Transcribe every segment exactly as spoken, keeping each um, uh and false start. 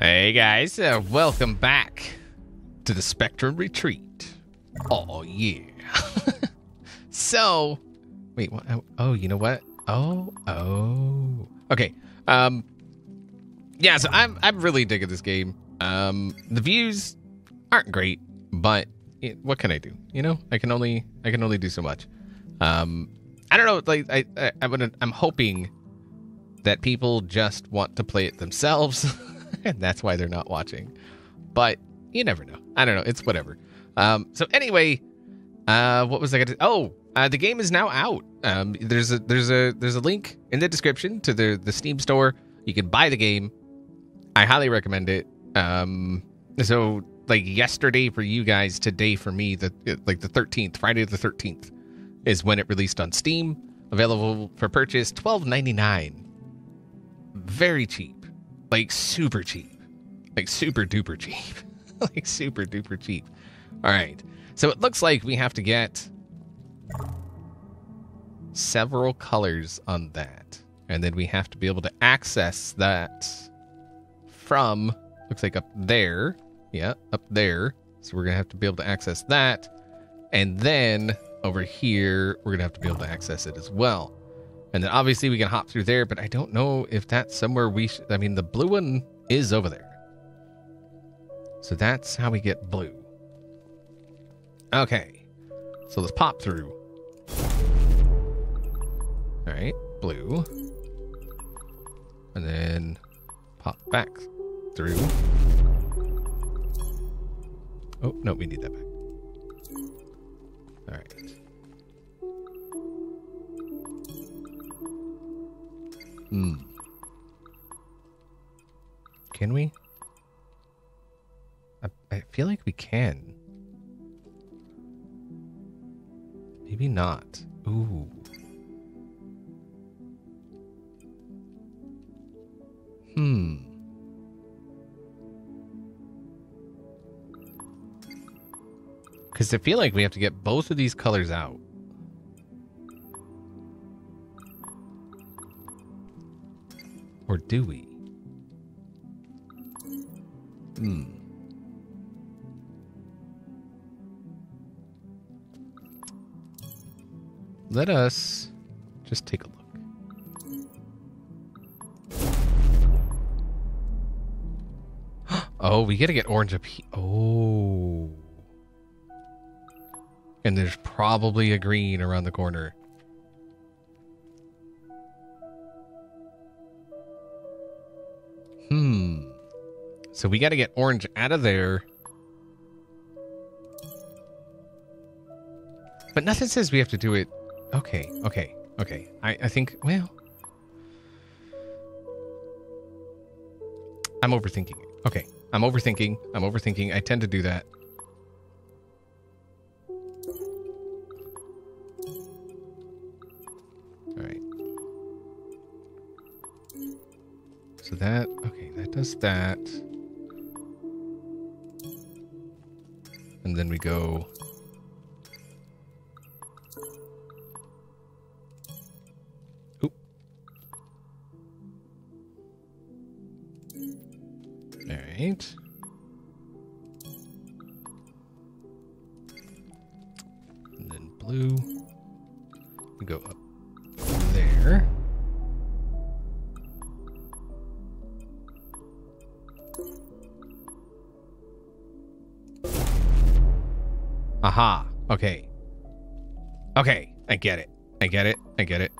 Hey guys, uh, welcome back to the Spectrum Retreat. Oh yeah. So, wait, what? Oh, you know what? Oh, oh. Okay. Um. Yeah, so I'm I'm really digging this game. Um, the views aren't great, but it, what can I do? You know, I can only I can only do so much. Um, I don't know. Like I I, I wouldn't, I'm hoping that people just want to play it themselves. And that's why they're not watching. But you never know. I don't know. It's whatever. Um, so anyway, uh, what was I going to... Oh, uh, the game is now out. Um, there's a there's a there's a link in the description to the the Steam store. You can buy the game. I highly recommend it. Um, so like yesterday for you guys, today for me, the like the thirteenth, Friday the thirteenth, is when it released on Steam. Available for purchase, twelve ninety-nine. Very cheap. Like super cheap, like super duper cheap, like super duper cheap. All right. So it looks like we have to get several colors on that. And then we have to be able to access that from, looks like up there. Yeah, up there. So we're going to have to be able to access that. And then over here, we're going to have to be able to access it as well. And then obviously we can hop through there, but I don't know if that's somewhere we should... I mean, the blue one is over there. So that's how we get blue. Okay. So let's pop through. All right, blue. And then pop back through. Oh, no, we need that back. All right. Hmm. Can we? I, I feel like we can. Maybe not. Ooh. Hmm. Because I feel like we have to get both of these colors out. Or do we? Hmm. Let us just take a look. Oh, we gotta get orange up here. Oh. And there's probably a green around the corner. Hmm. So we got to get orange out of there. But nothing says we have to do it. Okay. Okay. Okay. I, I think, well, I'm overthinking it. Okay. I'm overthinking. I'm overthinking. I tend to do that. So that, okay, that does that. And then we go. Oop. All right. And then blue. We go up there. Aha. Okay. Okay. I get it. I get it. I get it.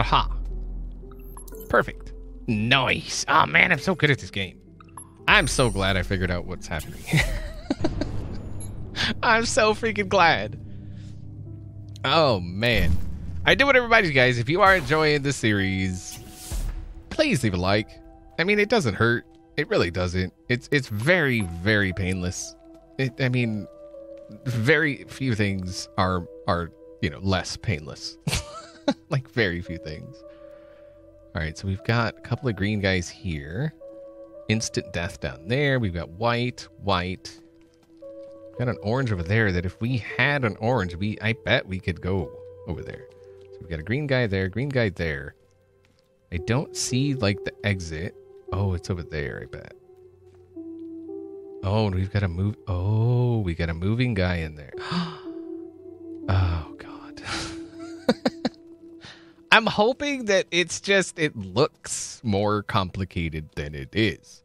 Aha. Perfect. Nice. Oh man, I'm so good at this game. I'm so glad I figured out what's happening. I'm so freaking glad. Oh man. I do what everybody, guys. If you are enjoying this series, please leave a like. I mean, it doesn't hurt. It really doesn't. It's it's very, very painless. It, I mean, very few things are are you know less painless. Like very few things. All right, so we've got a couple of green guys here. Instant death down there. We've got white, white, Got an orange over there that if we had an orange, we I bet we could go over there. So we got a green guy there, green guy there. I don't see, like, the exit. Oh, it's over there, I bet. Oh, and we've got a move. Oh, we got a moving guy in there. Oh, God. I'm hoping that it's just, it looks more complicated than it is.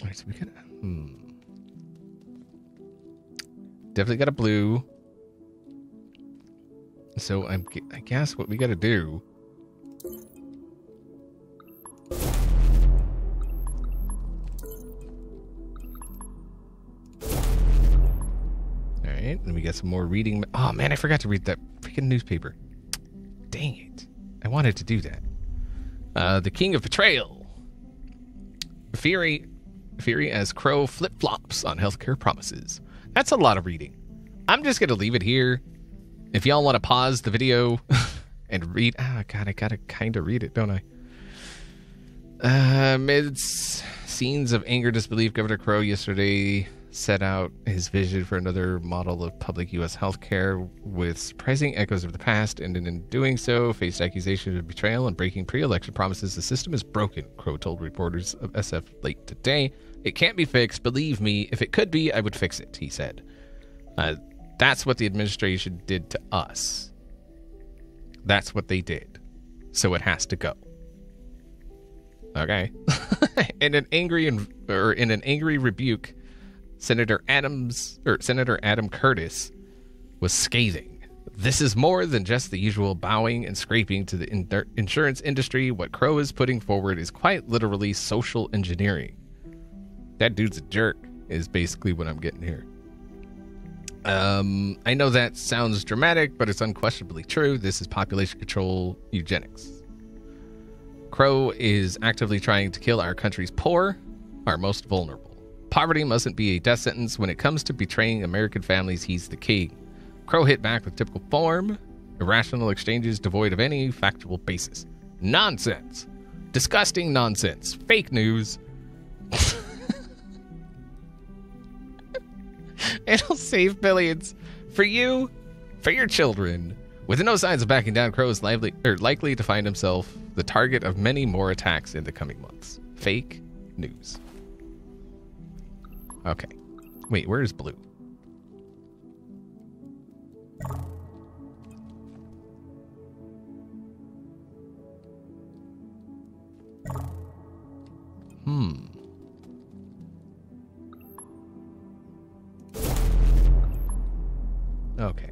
All right, so we got a, hmm. Definitely got a blue. So I'm, I guess what we got to do. Alright, and we got some more reading. Oh man, I forgot to read that freaking newspaper. Dang it. I wanted to do that. Uh, the King of Betrayal. Fury, Fury as Crow flip-flops on healthcare promises. That's a lot of reading. I'm just going to leave it here. If y'all want to pause the video and read... Ah, oh, God, I got to kind of read it, don't I? Uh, mid scenes of anger, disbelief, Governor Crow yesterday set out his vision for another model of public U S healthcare with surprising echoes of the past, and in doing so, faced accusations of betrayal and breaking pre-election promises. The system is broken, Crow told reporters of S F late today. It can't be fixed. Believe me, if it could be, I would fix it, he said. Uh, that's what the administration did to us. That's what they did. So it has to go. Okay. In an angry and or in an angry rebuke, Senator Adams or Senator Adam Curtis was scathing. This is more than just the usual bowing and scraping to the in insurance industry. What Crow is putting forward is quite literally social engineering. That dude's a jerk is basically what I'm getting here. Um, I know that sounds dramatic, but it's unquestionably true. This is population control eugenics. Crow is actively trying to kill our country's poor, our most vulnerable. Poverty mustn't be a death sentence. When it comes to betraying American families, he's the king. Crow hit back with typical form, irrational exchanges devoid of any factual basis. Nonsense. Disgusting nonsense. Fake news. It'll save billions for you, for your children. With no signs of backing down, Crow is lively, or likely to find himself the target of many more attacks in the coming months. Fake news. Okay. Wait, where is blue? Hmm. Okay.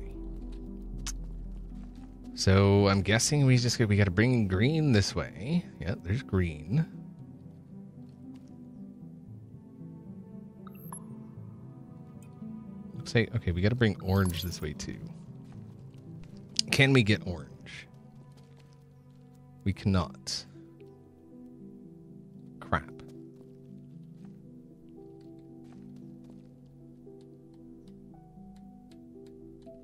So I'm guessing we just we got to bring green this way. Yeah, there's green. Looks like okay, we got to bring orange this way too. Can we get orange? We cannot. Crap.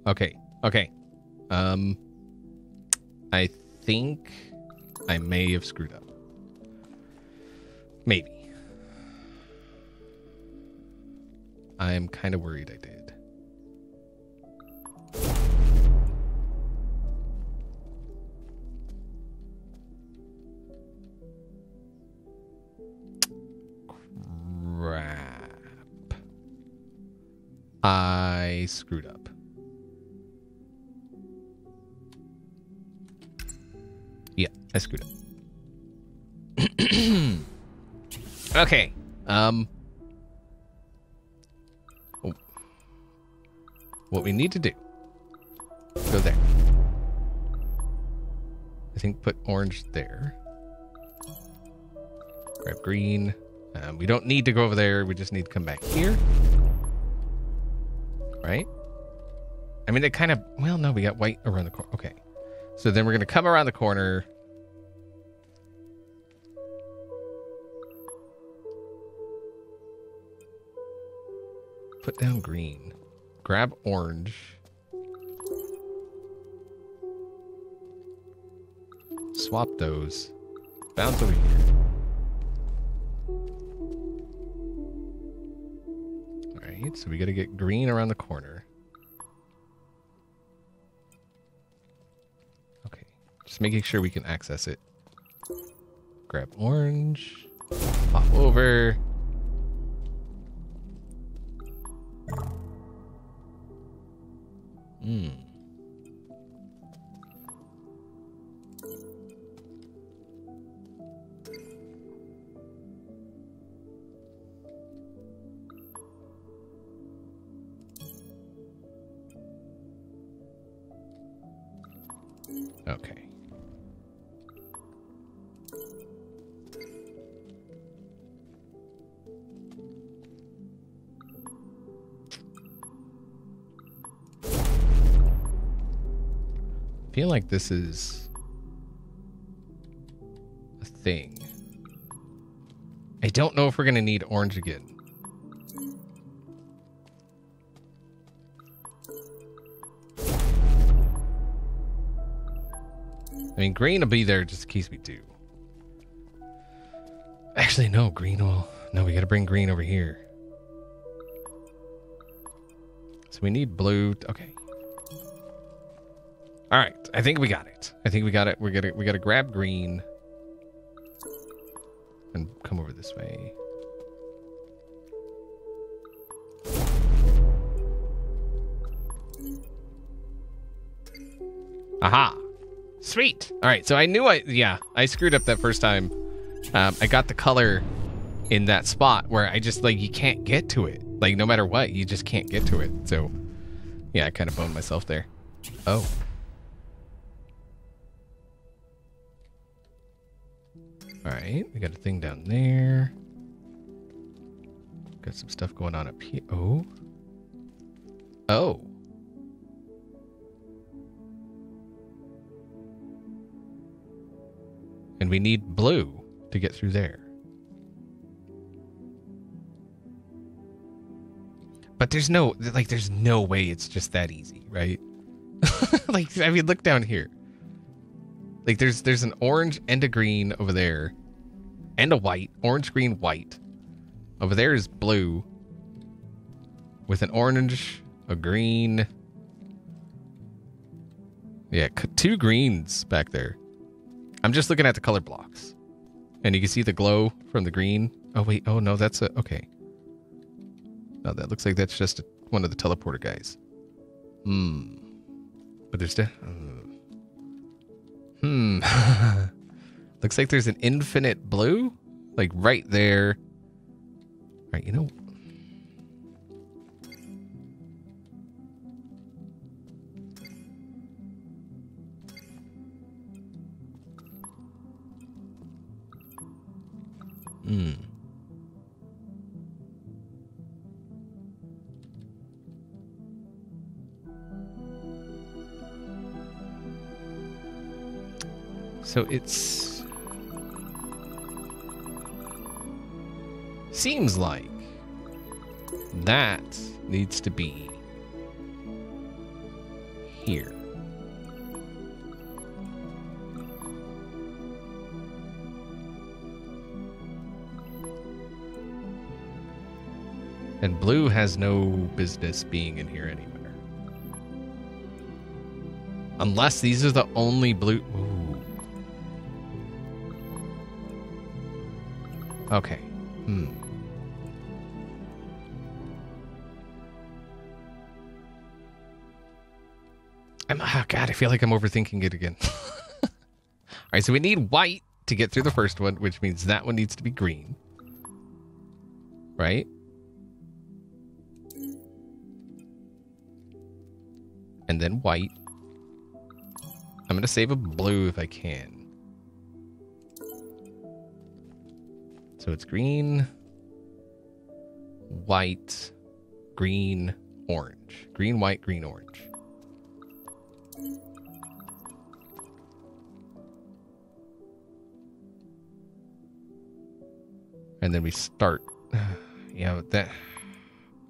Okay. Okay. Um. I think I may have screwed up. Maybe. I'm kind of worried I did. Crap. I screwed up. I screwed up. Okay. Um. Oh. What we need to do. Go there. I think put orange there. Grab green. Um, we don't need to go over there. We just need to come back here. Right? I mean, it kind of... Well, no, we got white around the corner. Okay. So then we're going to come around the corner... Put down green. Grab orange. Swap those. Bounce over here. right, so we gotta get green around the corner. Okay, just making sure we can access it. Grab orange, pop over. Hmm. Okay. I feel like this is a thing. I don't know if we're gonna need orange again. I mean, green will be there just in case we do. Actually, no, green will... No, we gotta bring green over here. So we need blue... Okay. All right, I think we got it. I think we got it. We're gonna we gotta grab green and come over this way. Aha! Sweet. All right, so I knew I yeah I screwed up that first time. Um, I got the color in that spot where I just like you can't get to it. Like no matter what, you just can't get to it. So yeah, I kind of boned myself there. Oh. All right, we got a thing down there. Got some stuff going on up here. Oh. Oh. And we need blue to get through there. But there's no, like, there's no way it's just that easy, right? Like, I mean, look down here. Like there's there's an orange and a green over there, and a white, orange, green, white. Over there is blue with an orange, a green. Yeah, two greens back there. I'm just looking at the color blocks, and you can see the glow from the green. Oh wait, oh no, that's a okay. No, that looks like that's just a, one of the teleporter guys. Hmm. But there's the. Hmm. Looks like there's an infinite blue, like right there. All right, you know. Hmm. So it's seems like that needs to be here. And blue has no business being in here anywhere. Unless these are the only blue. Ooh. Okay. Hmm. I'm, oh God, I feel like I'm overthinking it again. All right, so we need white to get through the first one, which means that one needs to be green. Right? And then white. I'm going to save a blue if I can. So it's green, white, green, orange. Green, white, green, orange. And then we start. Yeah, with that.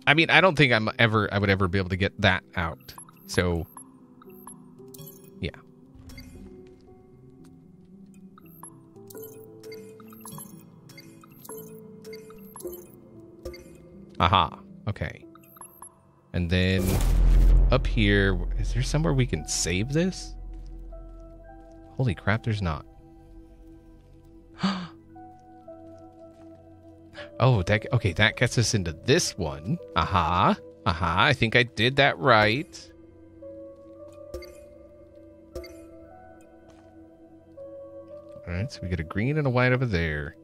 I mean, I don't think I'm ever I would ever be able to get that out. So aha, okay. And then up here, is there somewhere we can save this? Holy crap, there's not. Oh, that, okay, that gets us into this one. Aha, uh-huh, aha, uh-huh, I think I did that right. All right, so we get a green and a white over there.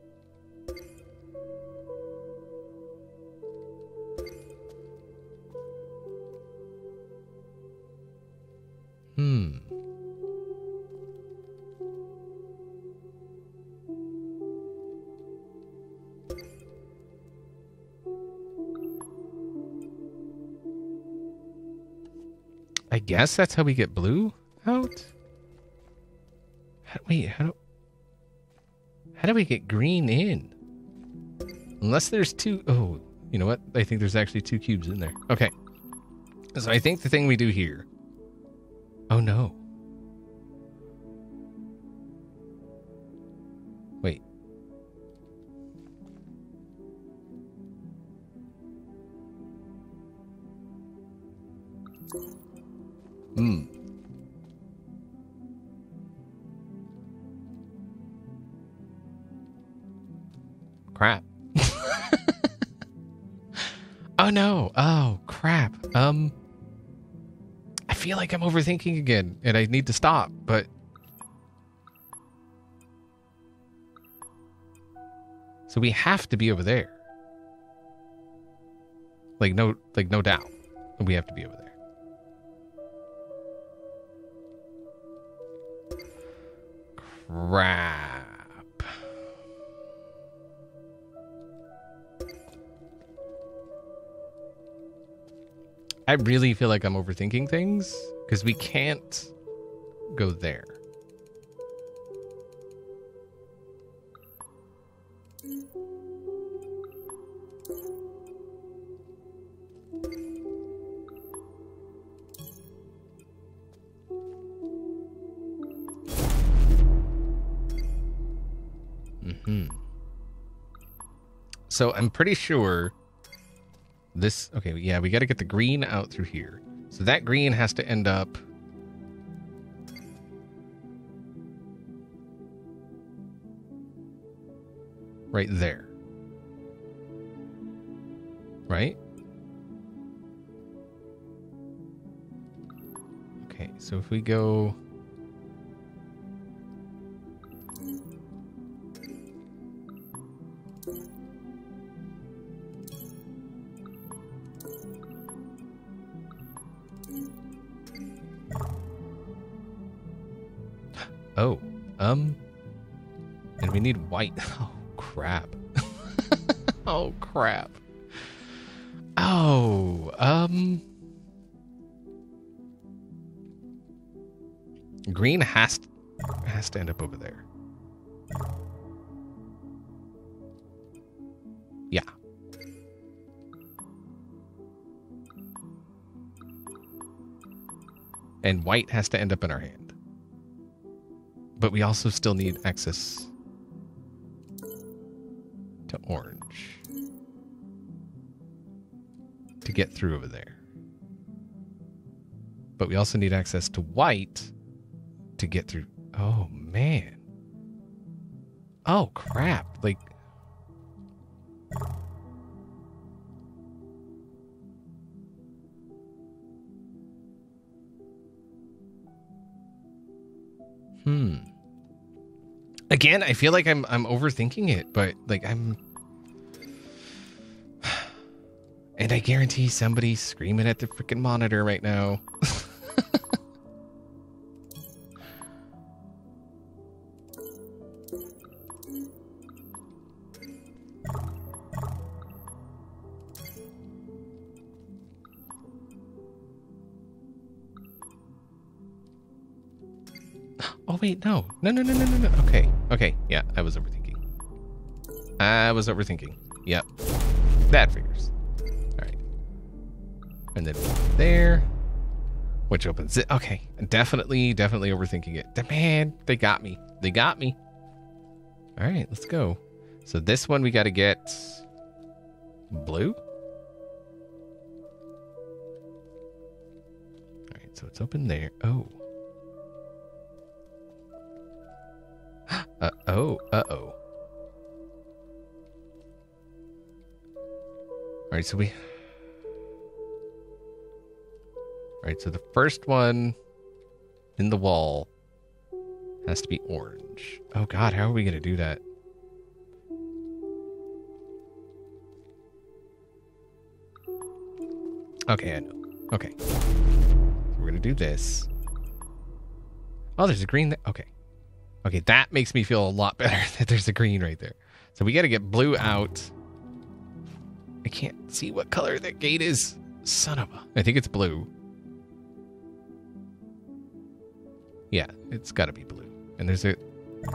Hmm. I guess that's how we get blue out. How do we, how do, how do we get green in? Unless there's two, oh, you know what? I think there's actually two cubes in there. Okay. So I think the thing we do here. Oh no. Wait. Hmm. Crap. Oh no. Oh crap. Um I feel like I'm overthinking again and I need to stop, but so we have to be over there. Like no, like no doubt we have to be over there. Crap. I really feel like I'm overthinking things because we can't go there. Mm-hmm. So I'm pretty sure this, okay, yeah, we got to get the green out through here. So that green has to end up. Right there. Right? Okay, so if we go. Oh, um, and we need white. Oh, crap. Oh, crap. Oh, um, green has to, has to end up over there. Yeah. And white has to end up in our hand. But we also still need access to orange to get through over there. But we also need access to white to get through. Oh, man. Oh, crap. Like, hmm. Again, I feel like I'm I'm overthinking it, but like I'm, and I guarantee somebody's screaming at the freaking monitor right now. Wait, no. No, no, no, no, no, no. Okay. Okay. Yeah, I was overthinking. I was overthinking. Yep. That figures. All right. And then there. Which opens it. Okay. Definitely, definitely overthinking it. Man, they got me. They got me. All right, let's go. So this one we got to get blue. So it's up in there. Oh. Uh-oh. Uh-oh. Alright, so we... Alright, so the first one in the wall has to be orange. Oh god, how are we going to do that? Okay, I know. Okay. So we're going to do this. Oh, there's a green there. Okay. Okay, that makes me feel a lot better that there's a green right there. So we got to get blue out. I can't see what color that gate is. Son of a... I think it's blue. Yeah, it's got to be blue. And there's a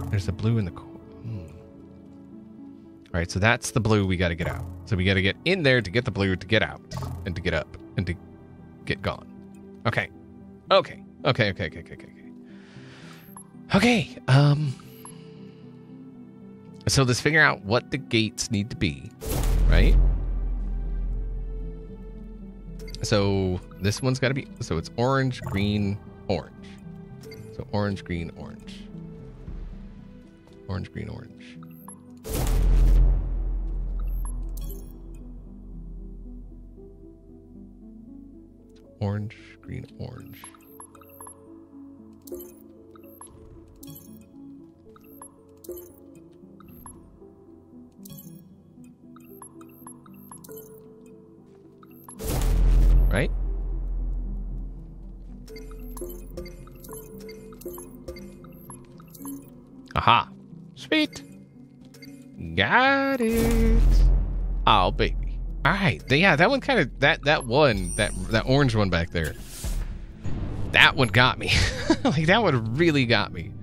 there's a blue in the corner. Hmm. All right, so that's the blue we got to get out. So we got to get in there to get the blue, to get out, and to get up, and to get gone. Okay. Okay. Okay, okay, okay, okay, okay. Okay, um... So let's figure out what the gates need to be, right? So this one's got to be... So it's orange, green, orange. So orange, green, orange. Orange, green, orange. Orange, green, orange. Right? Aha. Sweet. Got it. Oh, baby. All right. Yeah, that one kind of, that, that one, that, that orange one back there, that one got me. Like, that one really got me.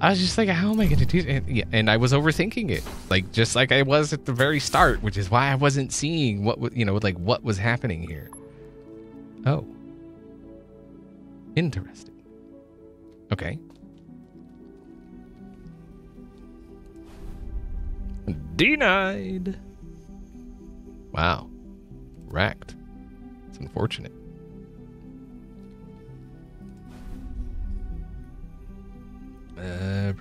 I was just like, how am I going to do that? Yeah, and I was overthinking it. Like, just like I was at the very start, which is why I wasn't seeing what, you know, like what was happening here. Oh. Interesting. Okay. Denied. Wow. Wrecked. It's unfortunate. Uh,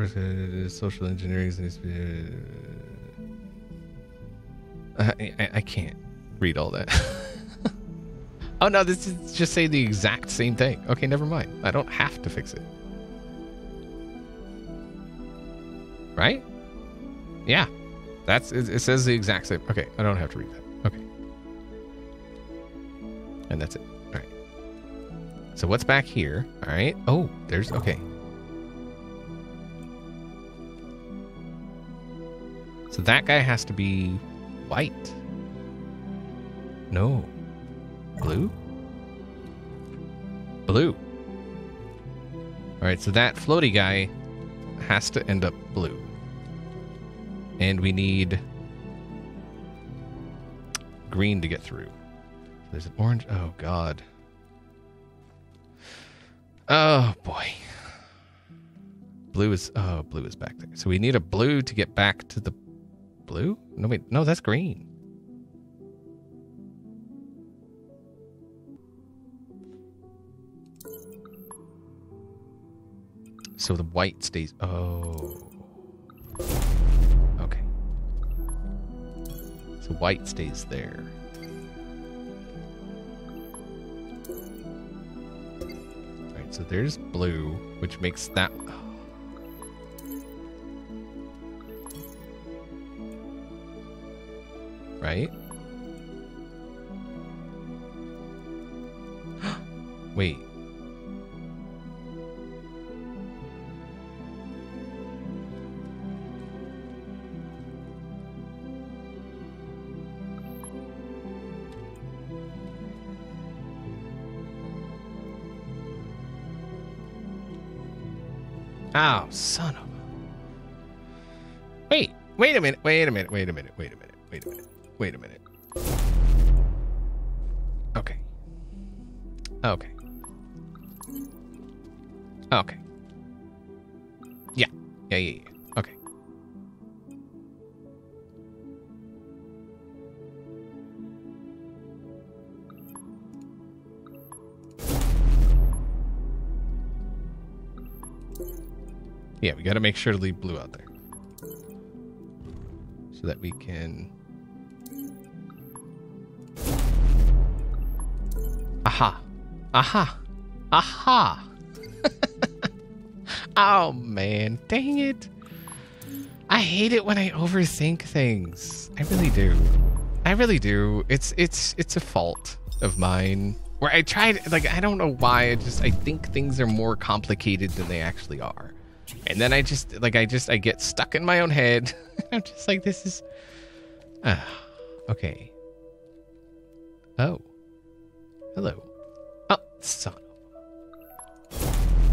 social engineering is... Uh, I, I can't read all that. Oh no, this is just saying the exact same thing. Okay, never mind. I don't have to fix it. Right? Yeah. That's it, it says the exact same. Okay, I don't have to read that. Okay. And that's it. All right. So what's back here? All right. Oh, there's okay. So that guy has to be white. No. Blue? Blue. All right, so that floaty guy has to end up blue. And we need green to get through. There's an orange. Oh, God. Oh, boy. Blue is... Oh, blue is back there. So we need a blue to get back to the... Blue? No, wait. No, that's green. So the white stays... Oh... The white stays there. All right, so there's blue, which makes that... Oh. Right? Wait. Oh, son of a... Wait, wait a minute, wait a minute, wait a minute, wait a minute, wait a minute, wait a minute. Okay. Okay. Okay. Yeah. Yeah, yeah, yeah. Okay. Yeah, we got to make sure to leave blue out there so that we can... Aha. Aha. Aha. Oh, man. Dang it. I hate it when I overthink things. I really do. I really do. It's it's it's a fault of mine where I tried, like, I don't know why. I just I think things are more complicated than they actually are. And then I just like I just I get stuck in my own head. I'm just like, this is uh, okay. Oh, hello. Oh, son.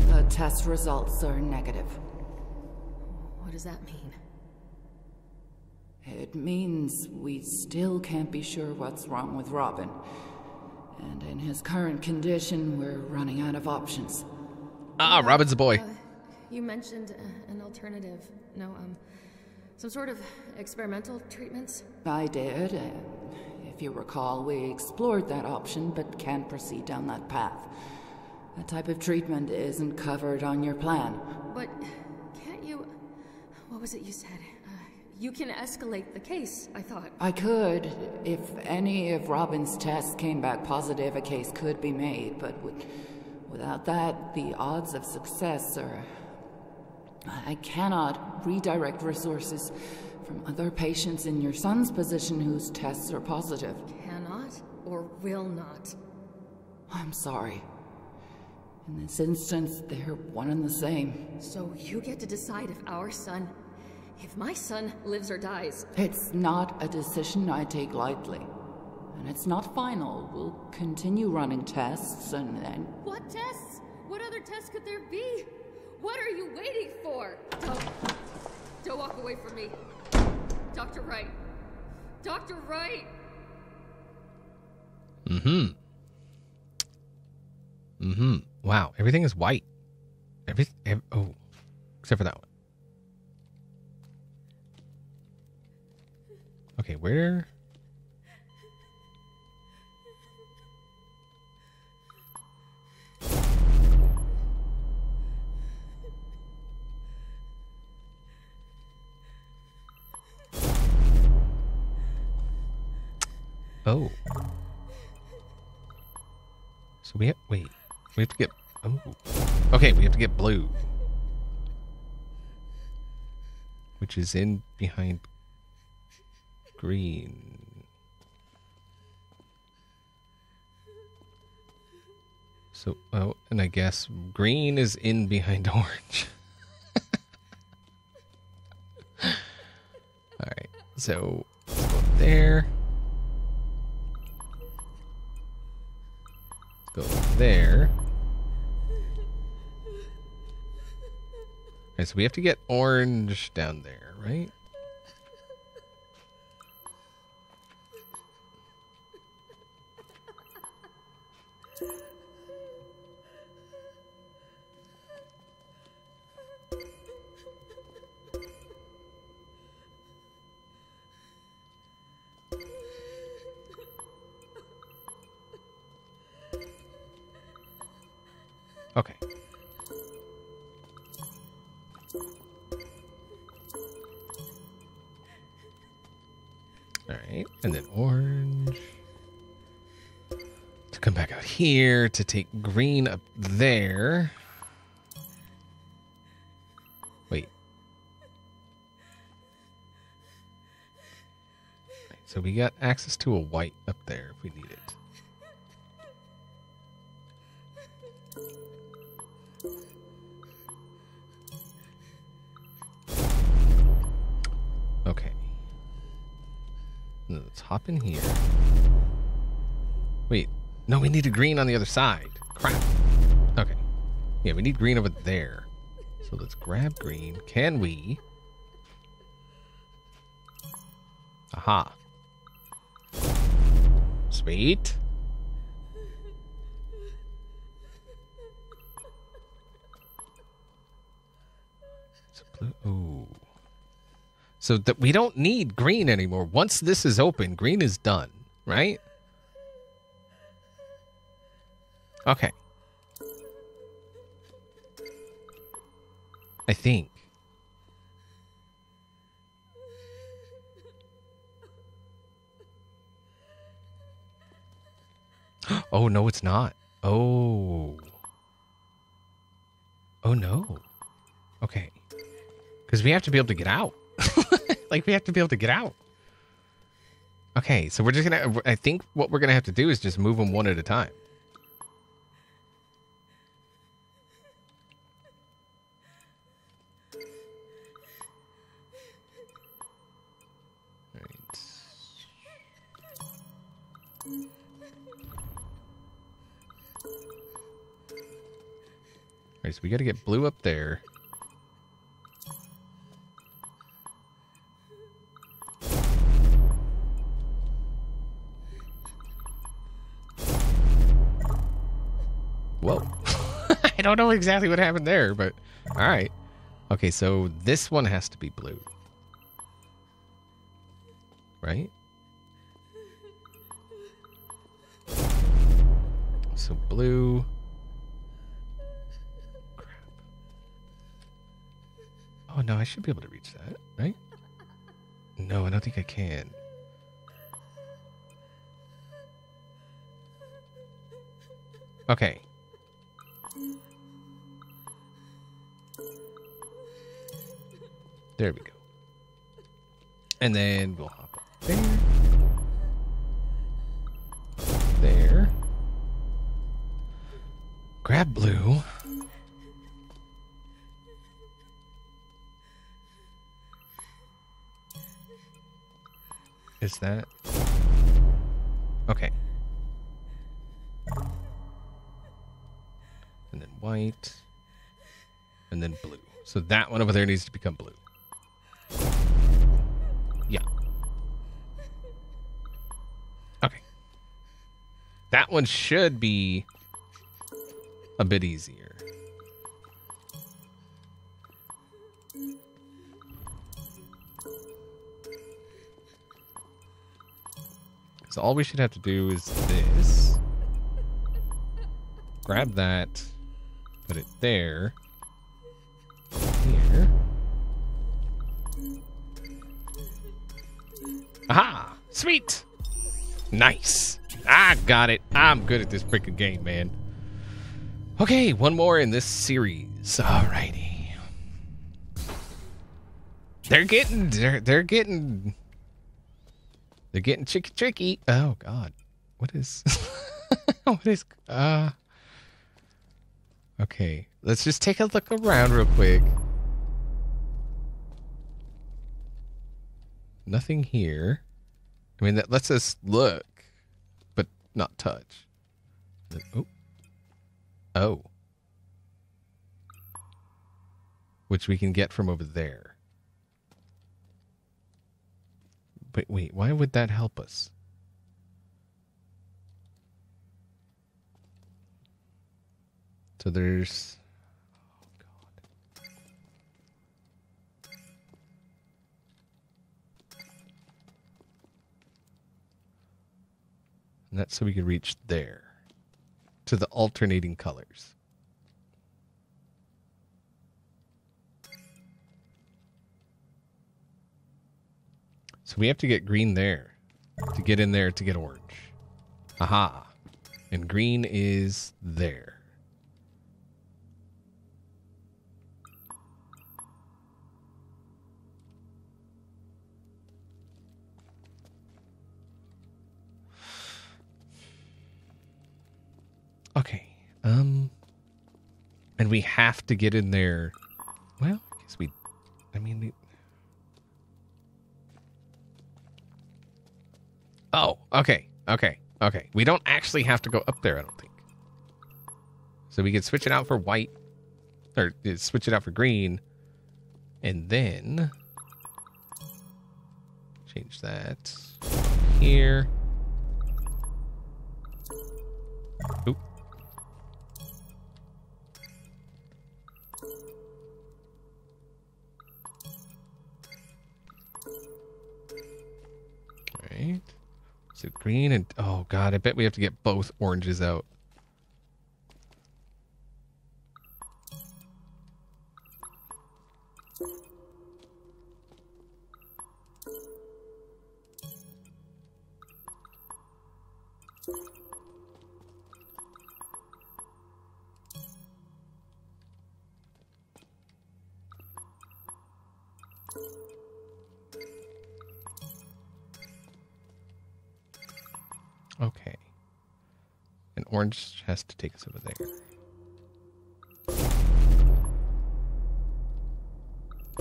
The test results are negative. What does that mean? It means we still can't be sure what's wrong with Robin. And in his current condition, we're running out of options. Ah, Robin's a boy. Uh, you mentioned an alternative. No, um, some sort of experimental treatments? I did. Uh, if you recall, we explored that option, but can't proceed down that path. That type of treatment isn't covered on your plan. But can't you... What was it you said? You can escalate the case, I thought. I could. If any of Robin's tests came back positive, a case could be made, but with, without that, the odds of success are... I cannot redirect resources from other patients in your son's position whose tests are positive. Cannot or will not? I'm sorry. In this instance, they're one and the same. So you get to decide if our son... If my son lives or dies... It's not a decision I take lightly. And it's not final. We'll continue running tests and then... What tests? What other tests could there be? What are you waiting for? Don't... Don't walk away from me. Doctor Wright. Doctor Wright! Mm-hmm. Mm-hmm. Wow, everything is white. Every... Ev oh. Except for that one. Okay, where? Oh. So we have, wait, we have to get, oh. Okay, we have to get blue. Which is in behind green. So, oh, and I guess green is in behind orange. All right, so let's go up there. Go up there. All right, so we have to get orange down there, right? Okay. All right, and then orange to come back out here to take green up there. Wait. Right, so we got access to a white up there if we need it. Let's hop in here. Wait, no, we need a green on the other side. Crap. Okay. Yeah, we need green over there. So let's grab green. Can we? Aha. Sweet. It's blue. Ooh. So that we don't need green anymore. Once this is open, green is done, right? Okay. I think. Oh, no, it's not. Oh. Oh, no. Okay. Because we have to be able to get out. Like, we have to be able to get out. Okay, so we're just going to... I think what we're going to have to do is just move them one at a time. Alright, so we gotta get blue up there. Whoa. I don't know exactly what happened there, but alright. Okay, so this one has to be blue. Right? So blue... Oh, no, I should be able to reach that, right? No, I don't think I can. Okay. There we go. And then we'll hop up there. There. Grab blue. Is that okay? And then white, and then blue. So that one over there needs to become blue. Yeah. Okay. That one should be a bit easier. So all we should have to do is this. Grab that. Put it there. Here. Aha! Sweet! Nice! I got it. I'm good at this freaking game, man. Okay, one more in this series. Alrighty. They're getting... They're, they're getting... They're getting tricky, tricky. Oh, God. What is... what is... Uh... Okay. Let's just take a look around real quick. Nothing here. I mean, that lets us look, but not touch. Oh. Oh. Which we can get from over there. But wait, why would that help us? So there's... Oh, God. And that's so we could reach there. To the alternating colors. So we have to get green there to get in there to get orange. Aha. And green is there. Okay. Um, and we have to get in there. Well, I guess we, I mean, we, Oh, okay, okay, okay. We don't actually have to go up there, I don't think. So we can switch it out for white, or switch it out for green, and then change that here. Oop. All right. So green and... Oh, God. I bet we have to get both oranges out. Okay. An orange has to take us over there.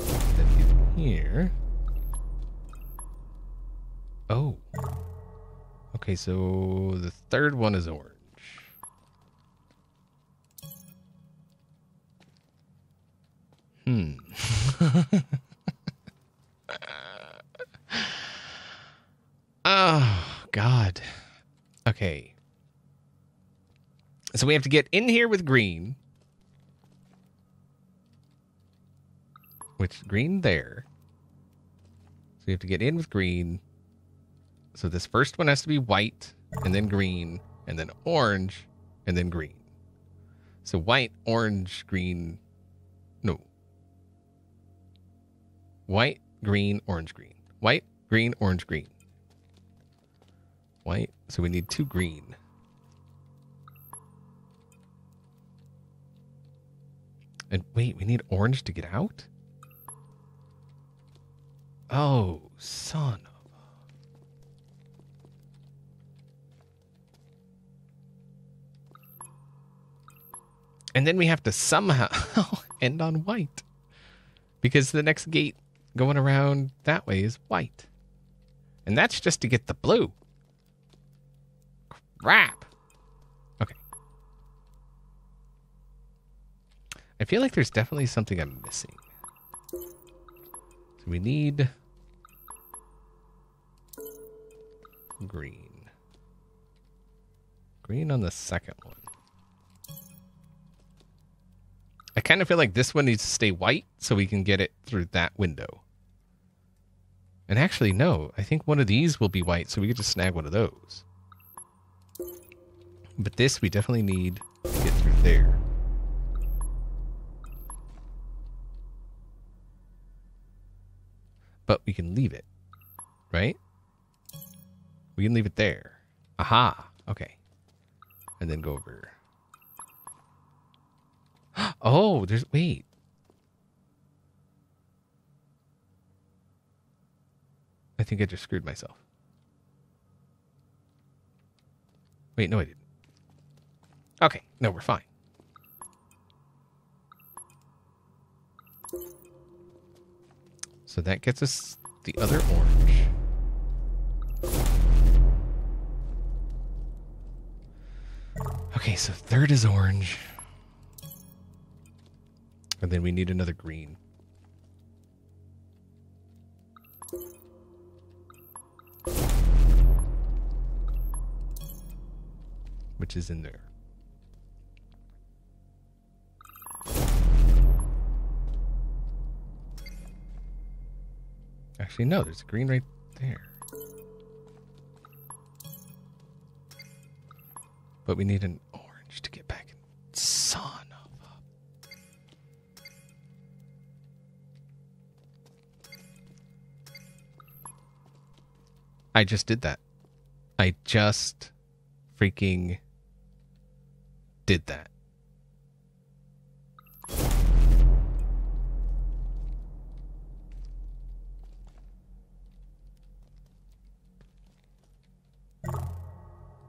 That is here. Oh. Okay, so the third one is orange. Hmm. Oh, God. Okay. So we have to get in here with green. Which, green there. So we have to get in with green. So this first one has to be white, and then green, and then orange, and then green. So white, orange, green. No. White, green, orange, green. White, green, orange, green. White. So we need two green. And wait, we need orange to get out? Oh, son of... And then we have to somehow end on white. Because the next gate going around that way is white. And that's just to get the blue. Crap. Okay. I feel like there's definitely something I'm missing. So we need green. Green on the second one. I kind of feel like this one needs to stay white so we can get it through that window. And actually, no. I think one of these will be white, so we could just snag one of those. But this we definitely need to get through there. But we can leave it, right? We can leave it there. Aha! Okay. And then go over. Oh, there's... Wait. I think I just screwed myself. Wait, no, I didn't. Okay, no, we're fine. So that gets us the other orange. Okay, so third is orange. And then we need another green. Which is in there. Actually, no, there's a green right there. But we need an orange to get back in sun. I just did that. I just freaking did that.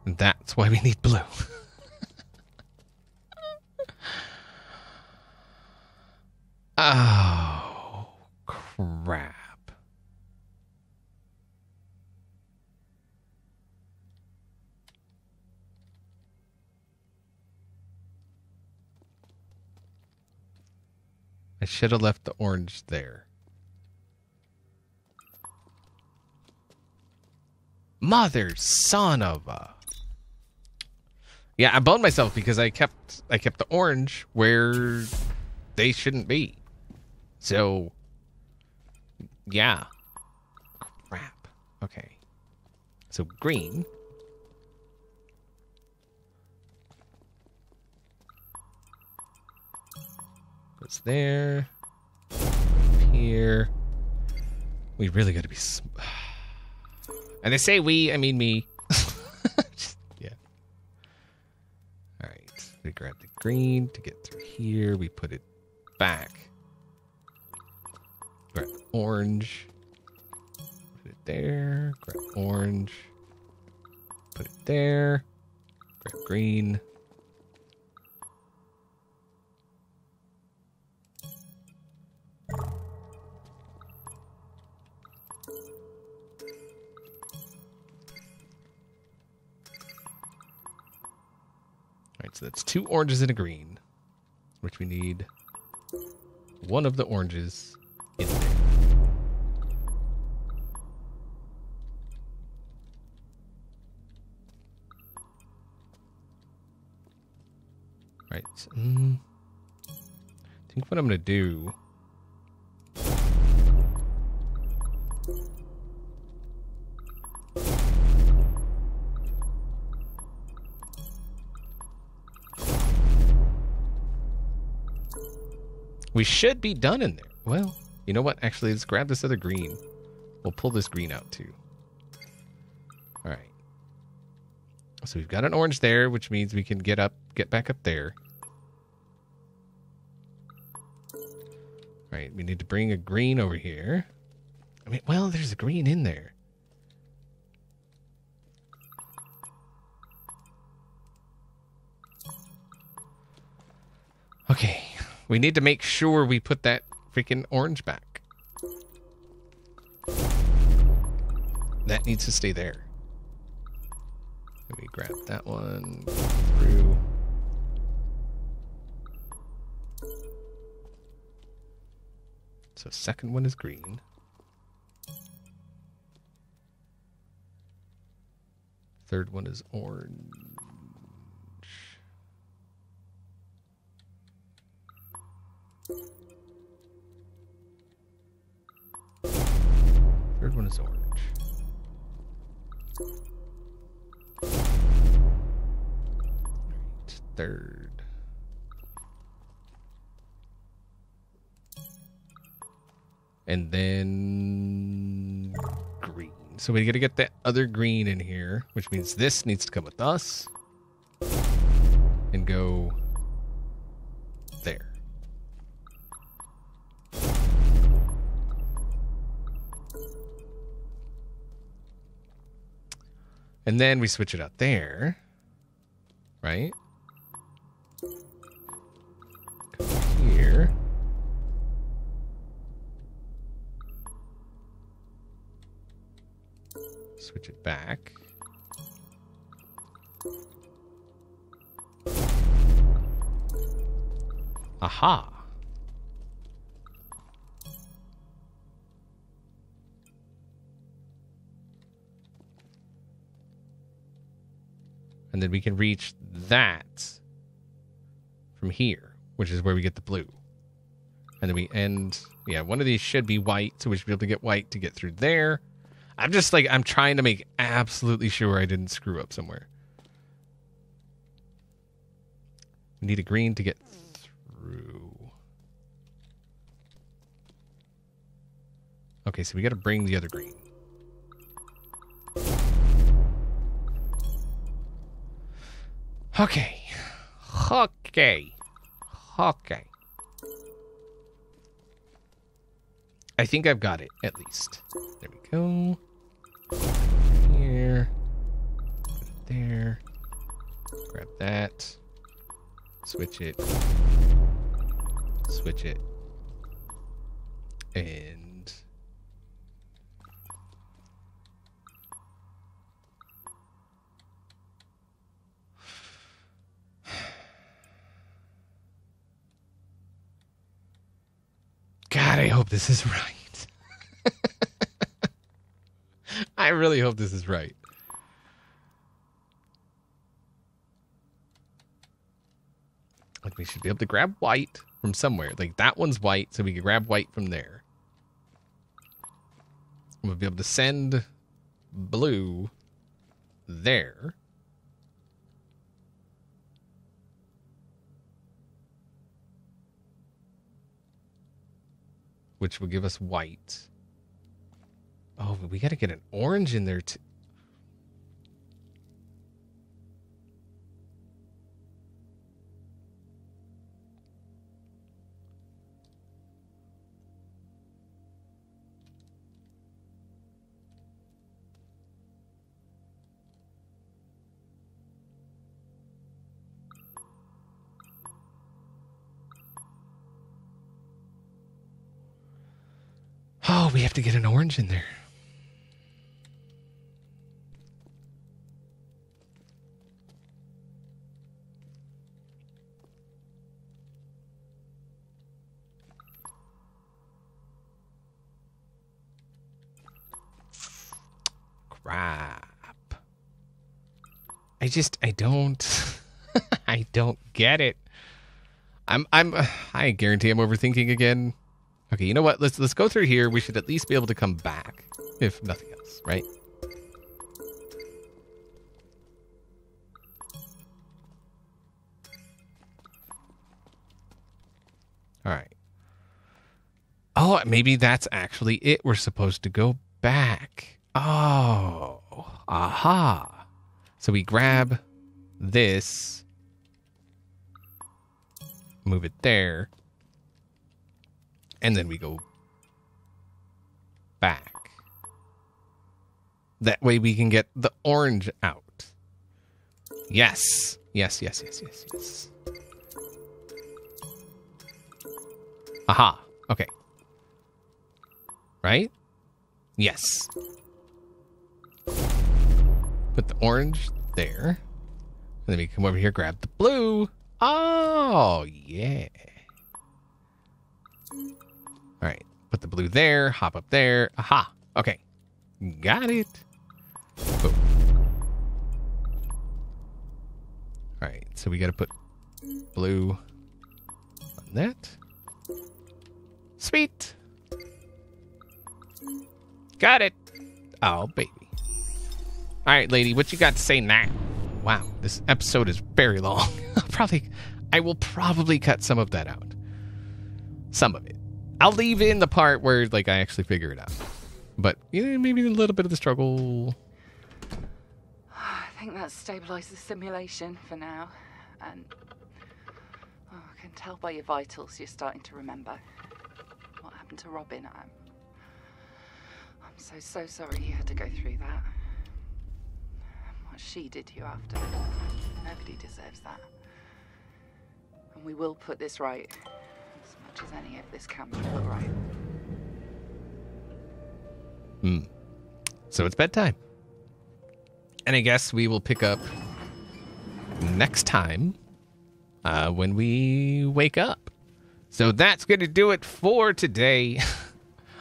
And that's why we need blue. Oh, crap. I should have left the orange there. Mother son of a... Yeah, I boned myself because I kept I kept the orange where they shouldn't be. So yeah. Crap. Okay. So green. It's there. Here. We really got to be... Sm and I say we, I mean me. Just, yeah. All right. We grab the green to get through here. We put it back. grab orange, put it there, grab orange, put it there, grab green. So that's two oranges and a green, which we need one of the oranges in there. Right. So, mm, I think what I'm going to do. We should be done in there. Well, you know what? Actually, let's grab this other green. We'll pull this green out too. All right. So we've got an orange there, which means we can get up, get back up there. All right. We need to bring a green over here. I mean, well, there's a green in there. Okay. We need to make sure we put that freaking orange back. That needs to stay there. Let me grab that one through. So second one is green. Third one is orange. Third one is orange. Right, third. And then green. So we gotta get that other green in here, which means this needs to come with us and go there. And then we switch it out there, right? Come here. Switch it back. Aha. And then we can reach that from here, which is where we get the blue. And then we end, yeah, one of these should be white, so we should be able to get white to get through there. I'm just like, I'm trying to make absolutely sure I didn't screw up somewhere. We need a green to get through. Okay, so we got to bring the other green. Okay. Okay. Okay. I think I've got it, at least. There we go. Here. There. Grab that. Switch it. Switch it. And... God, I hope this is right. I really hope this is right. Like, we should be able to grab white from somewhere. Like, that one's white, so we can grab white from there. We'll be able to send blue there. Which will give us white. Oh, but we got to get an orange in there too. we have to get an orange in there. Crap. I just, I don't, I don't get it. I'm, I'm, I guarantee I'm overthinking again. Okay, you know what? Let's, let's go through here. We should at least be able to come back, if nothing else, right? All right. Oh, maybe that's actually it. We're supposed to go back. Oh, aha. So we grab this, move it there, and then we go back. That way we can get the orange out. Yes. Yes, yes, yes, yes, yes. Aha. Okay. Right? Yes. Put the orange there. And then we come over here, grab the blue. Oh, yeah. All right. Put the blue there. Hop up there. Aha. Okay. Got it. Boom. All right. So we got to put blue on that. Sweet. Got it. Oh, baby. All right, lady, what you got to say now? Wow, this episode is very long. I'll probably, I will probably cut some of that out. Some of it. I'll leave in the part where, like, I actually figure it out. But yeah, maybe a little bit of the struggle. I think that stabilized the simulation for now. And oh, I can tell by your vitals you're starting to remember what happened to Robin. I'm, I'm so, so sorry you had to go through that. She did you after. Nobody deserves that. And we will put this right. As much as any of this can be put right. Hmm. So it's bedtime. And I guess we will pick up next time uh, when we wake up. So that's going to do it for today.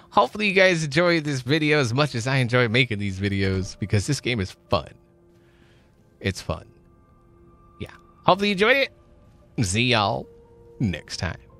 Hopefully you guys enjoy this video as much as I enjoy making these videos, because this game is fun. It's fun. Yeah. Hopefully you enjoyed it. See y'all next time.